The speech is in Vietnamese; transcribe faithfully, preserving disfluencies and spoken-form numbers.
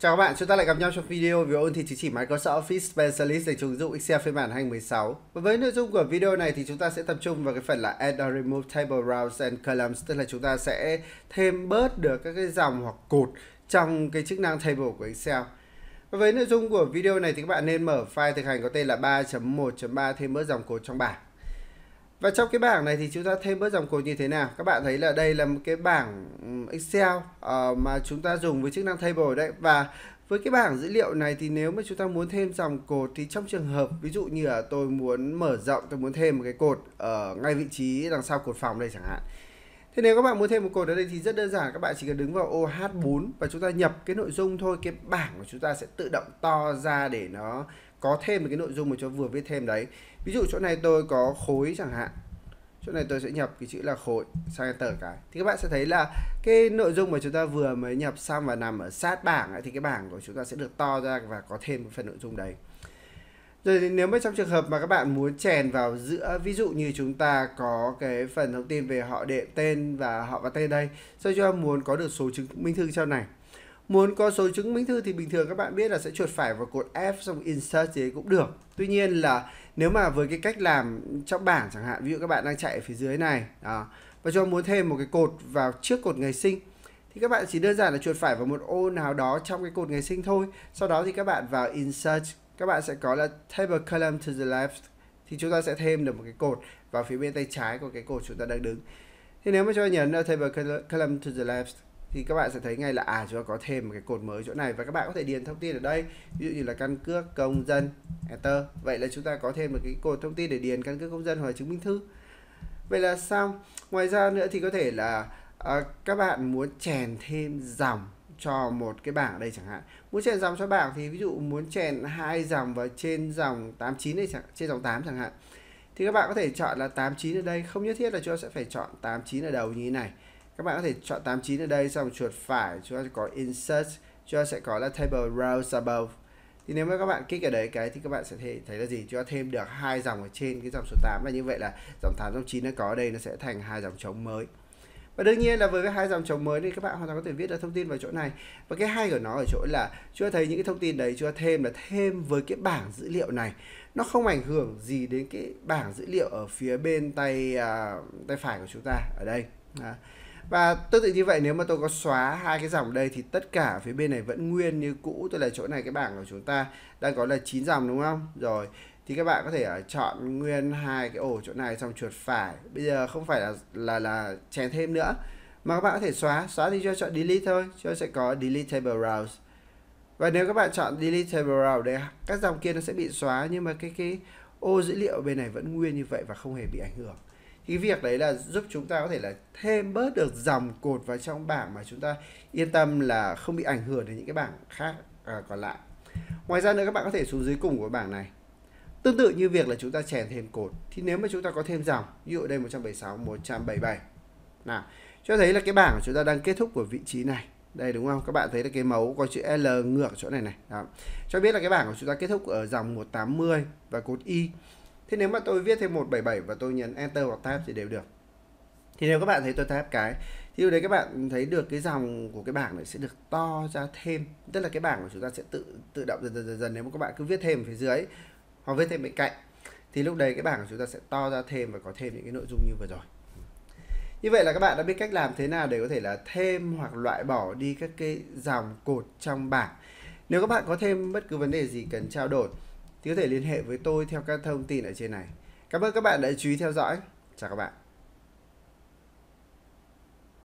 Chào các bạn, chúng ta lại gặp nhau trong video về ôn thi chứng chỉ Microsoft Office Specialist dành cho ứng dụng Excel phiên bản hai nghìn mười sáu. Và với nội dung của video này thì chúng ta sẽ tập trung vào cái phần là Add or Remove Table rows and Columns, tức là chúng ta sẽ thêm bớt được các cái dòng hoặc cột trong cái chức năng Table của Excel. Và với nội dung của video này thì các bạn nên mở file thực hành có tên là ba chấm một chấm ba thêm bớt dòng cột trong bảng. Và trong cái bảng này thì chúng ta thêm bớt dòng cột như thế nào? Các bạn thấy là đây là một cái bảng Excel uh, mà chúng ta dùng với chức năng Table đấy. Và với cái bảng dữ liệu này thì nếu mà chúng ta muốn thêm dòng cột thì trong trường hợp ví dụ như là tôi muốn mở rộng, tôi muốn thêm một cái cột ở ngay vị trí đằng sau cột phòng đây chẳng hạn. Thế nếu các bạn muốn thêm một cột ở đây thì rất đơn giản, các bạn chỉ cần đứng vào ô H bốn và chúng ta nhập cái nội dung thôi, cái bảng của chúng ta sẽ tự động to ra để nó có thêm một cái nội dung mà cho vừa viết thêm đấy. Ví dụ chỗ này tôi có khối chẳng hạn, chỗ này tôi sẽ nhập cái chữ là khối, sang enter cái thì các bạn sẽ thấy là cái nội dung mà chúng ta vừa mới nhập xong và nằm ở sát bảng ấy, thì cái bảng của chúng ta sẽ được to ra và có thêm một phần nội dung đấy. Rồi thì nếu mà trong trường hợp mà các bạn muốn chèn vào giữa, ví dụ như chúng ta có cái phần thông tin về họ đệm, tên và họ và tên đây, sau chúng ta muốn có được số chứng minh thư trong này. Muốn có số chứng minh thư thì bình thường các bạn biết là sẽ chuột phải vào cột F xong insert thì cũng được. Tuy nhiên là nếu mà với cái cách làm trong bảng chẳng hạn, ví dụ các bạn đang chạy ở phía dưới này đó, và cho muốn thêm một cái cột vào trước cột ngày sinh thì các bạn chỉ đơn giản là chuột phải vào một ô nào đó trong cái cột ngày sinh thôi. Sau đó thì các bạn vào insert, các bạn sẽ có là table column to the left, thì chúng ta sẽ thêm được một cái cột vào phía bên tay trái của cái cột chúng ta đang đứng. Thì nếu mà cho nhấn là table column to the left thì các bạn sẽ thấy ngay là à chúng ta có thêm một cái cột mới chỗ này, và các bạn có thể điền thông tin ở đây, ví dụ như là căn cước công dân, enter. Vậy là chúng ta có thêm một cái cột thông tin để điền căn cước công dân hoặc chứng minh thư. Vậy là xong. Ngoài ra nữa thì có thể là à, các bạn muốn chèn thêm dòng cho một cái bảng ở đây chẳng hạn. Muốn chèn dòng cho bảng thì ví dụ muốn chèn hai dòng vào trên dòng tám chín này, trên dòng tám chẳng hạn. Thì các bạn có thể chọn là tám chín ở đây, không nhất thiết là chúng ta sẽ phải chọn tám chín ở đầu như thế này. Các bạn có thể chọn tám chín ở đây xong chuột phải, chúng ta sẽ có insert, chúng ta sẽ có là table rows above. Thì nếu mà các bạn kích ở đấy cái thì các bạn sẽ thấy, thấy là gì? Chúng ta thêm được hai dòng ở trên cái dòng số tám, và như vậy là dòng tám, dòng chín nó có ở đây, nó sẽ thành hai dòng trống mới. Và đương nhiên là với cái hai dòng trống mới thì các bạn hoàn toàn có thể viết được thông tin vào chỗ này. Và cái hay của nó ở chỗ là chúng ta thấy những cái thông tin đấy chúng ta thêm là thêm với cái bảng dữ liệu này. Nó không ảnh hưởng gì đến cái bảng dữ liệu ở phía bên tay uh, tay phải của chúng ta ở đây. À. Và tương tự như vậy, nếu mà tôi có xóa hai cái dòng đây thì tất cả phía bên này vẫn nguyên như cũ, tức là chỗ này cái bảng của chúng ta đang có là chín dòng đúng không? Rồi thì các bạn có thể chọn nguyên hai cái ổ chỗ này xong chuột phải. Bây giờ không phải là là là chèn thêm nữa mà các bạn có thể xóa, xóa thì cho chọn delete thôi, cho sẽ có delete table rows. Và nếu các bạn chọn delete table rows đây, các dòng kia nó sẽ bị xóa nhưng mà cái cái ô dữ liệu bên này vẫn nguyên như vậy và không hề bị ảnh hưởng. Cái việc đấy là giúp chúng ta có thể là thêm bớt được dòng cột vào trong bảng mà chúng ta yên tâm là không bị ảnh hưởng đến những cái bảng khác à, còn lại. Ngoài ra nữa các bạn có thể xuống dưới cùng của bảng này. Tương tự như việc là chúng ta chèn thêm cột thì nếu mà chúng ta có thêm dòng, ví dụ đây một trăm bảy mươi sáu, một trăm bảy mươi bảy. Nào, cho thấy là cái bảng của chúng ta đang kết thúc của vị trí này. Đây đúng không? Các bạn thấy là cái mấu có chữ L ngược chỗ này này. Đó. Cho biết là cái bảng của chúng ta kết thúc ở dòng một tám mươi và cột Y. Thế nếu mà tôi viết thêm một bảy bảy và tôi nhấn enter hoặc tab thì đều được. Thì nếu các bạn thấy tôi tab cái thì lúc đấy các bạn thấy được cái dòng của cái bảng này sẽ được to ra thêm, tức là cái bảng của chúng ta sẽ tự tự động dần dần dần dần, nếu mà các bạn cứ viết thêm phía dưới hoặc viết thêm bên cạnh thì lúc đấy cái bảng của chúng ta sẽ to ra thêm và có thêm những cái nội dung như vừa rồi. Như vậy là các bạn đã biết cách làm thế nào để có thể là thêm hoặc loại bỏ đi các cái dòng cột trong bảng. Nếu các bạn có thêm bất cứ vấn đề gì cần trao đổi thì có thể liên hệ với tôi theo các thông tin ở trên này. Cảm ơn các bạn đã chú ý theo dõi. Chào các bạn.